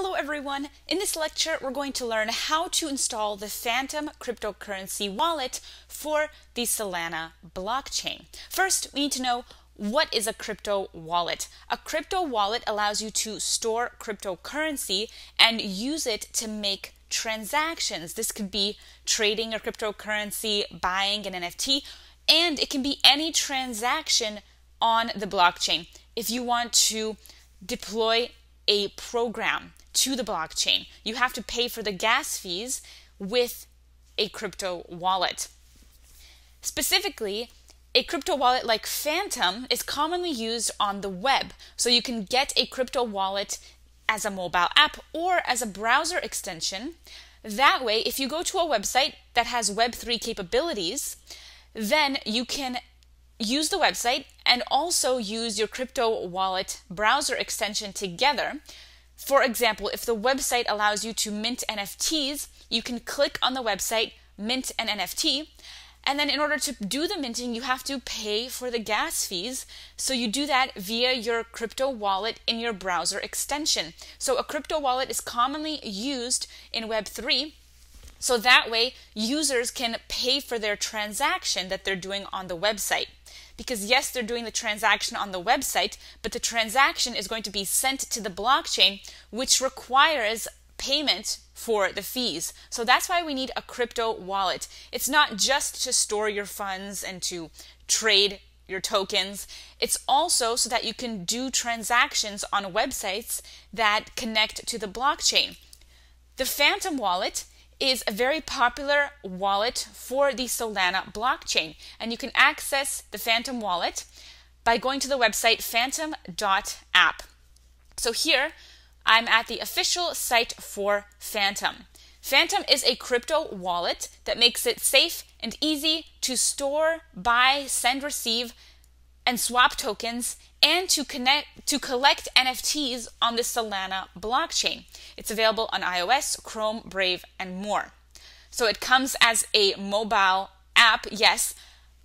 Hello everyone! In this lecture we're going to learn how to install the Phantom cryptocurrency wallet for the Solana blockchain. First, we need to know what is a crypto wallet. A crypto wallet allows you to store cryptocurrency and use it to make transactions. This could be trading a cryptocurrency, buying an NFT, and it can be any transaction on the blockchain. If you want to deploy a program to the blockchain, you have to pay for the gas fees with a crypto wallet. Specifically, a crypto wallet like Phantom is commonly used on the web, so you can get a crypto wallet as a mobile app or as a browser extension. That way, if you go to a website that has Web3 capabilities, then you can use the website and also use your crypto wallet browser extension together. For example, if the website allows you to mint NFTs, you can click on the website, mint an NFT, and then in order to do the minting, you have to pay for the gas fees. So you do that via your crypto wallet in your browser extension. So a crypto wallet is commonly used in Web3. So that way, users can pay for their transaction that they're doing on the website. Because yes, they're doing the transaction on the website, but the transaction is going to be sent to the blockchain, which requires payment for the fees. So that's why we need a crypto wallet. It's not just to store your funds and to trade your tokens. It's also so that you can do transactions on websites that connect to the blockchain. The Phantom wallet is a very popular wallet for the Solana blockchain, and you can access the Phantom wallet by going to the website phantom.app. So here I'm at the official site for Phantom. Phantom is a crypto wallet that makes it safe and easy to store, buy, send, receive, and swap tokens, and to collect NFTs on the Solana blockchain. It's available on iOS, Chrome, Brave, and more. So it comes as a mobile app, yes,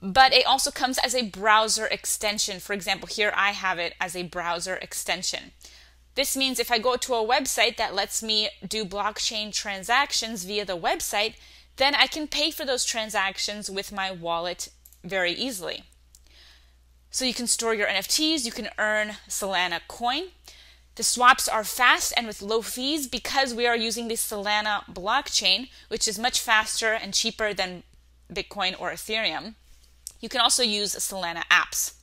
but it also comes as a browser extension. For example, here I have it as a browser extension. This means if I go to a website that lets me do blockchain transactions via the website, then I can pay for those transactions with my wallet very easily. So you can store your NFTs, you can earn Solana coin. The swaps are fast and with low fees because we are using the Solana blockchain, which is much faster and cheaper than Bitcoin or Ethereum. You can also use Solana apps.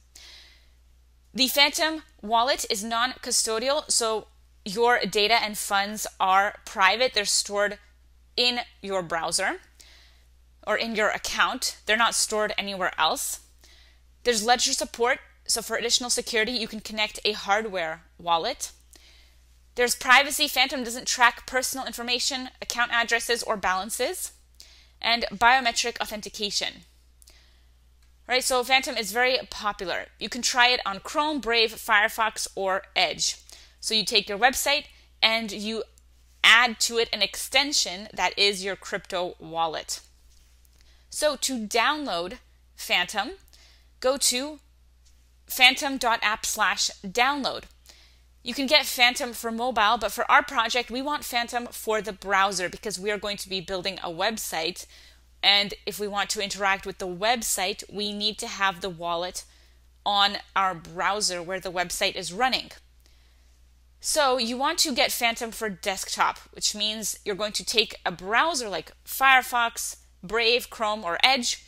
The Phantom wallet is non-custodial, so your data and funds are private. They're stored in your browser or in your account. They're not stored anywhere else. There's ledger support, so for additional security, you can connect a hardware wallet. There's privacy. Phantom doesn't track personal information, account addresses, or balances. And biometric authentication. All right, so Phantom is very popular. You can try it on Chrome, Brave, Firefox, or Edge. So you take your website and you add to it an extension that is your crypto wallet. So to download Phantom, go to phantom.app/download. You can get Phantom for mobile, but for our project, we want Phantom for the browser because we are going to be building a website. And if we want to interact with the website, we need to have the wallet on our browser where the website is running. So you want to get Phantom for desktop, which means you're going to take a browser like Firefox, Brave, Chrome, or Edge,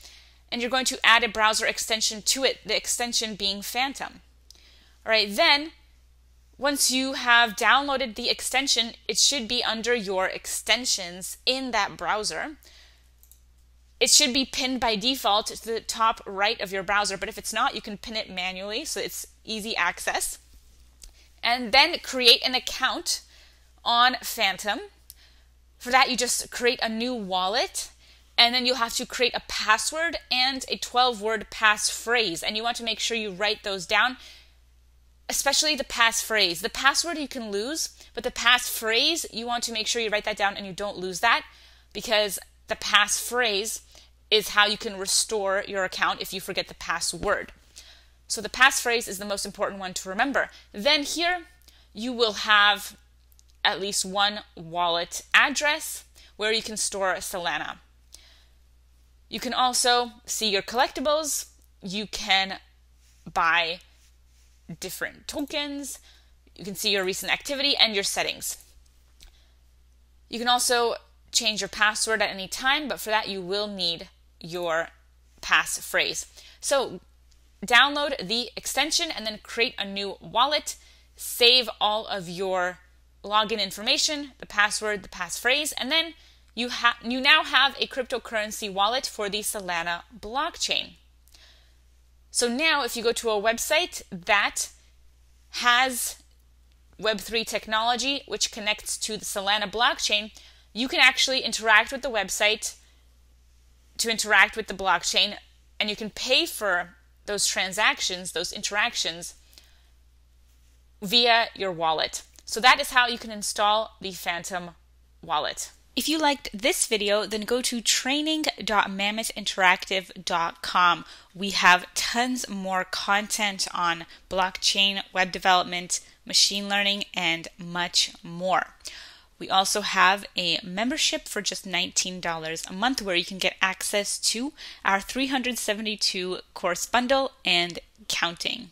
and you're going to add a browser extension to it, the extension being Phantom. All right, then once you have downloaded the extension, it should be under your extensions in that browser. It should be pinned by default to the top right of your browser, but if it's not, you can pin it manually so it's easy access. And then create an account on Phantom. For that, you just create a new wallet. And then you'll have to create a password and a 12-word passphrase. And you want to make sure you write those down, especially the passphrase. The password you can lose, but the passphrase, you want to make sure you write that down and you don't lose that, because the passphrase is how you can restore your account if you forget the password. So the passphrase is the most important one to remember. Then here you will have at least one wallet address where you can store Solana. You can also see your collectibles. You can buy different tokens. You can see your recent activity and your settings. You can also change your password at any time, but for that you will need your passphrase. So download the extension and then create a new wallet. Save all of your login information, the password, the passphrase, and then you now have a cryptocurrency wallet for the Solana blockchain. So now if you go to a website that has Web3 technology, which connects to the Solana blockchain, you can actually interact with the website to interact with the blockchain, and you can pay for those transactions, those interactions via your wallet. So that is how you can install the Phantom wallet. If you liked this video, then go to training.mammothinteractive.com. We have tons more content on blockchain, web development, machine learning, and much more. We also have a membership for just $19 a month where you can get access to our 372 course bundle and counting.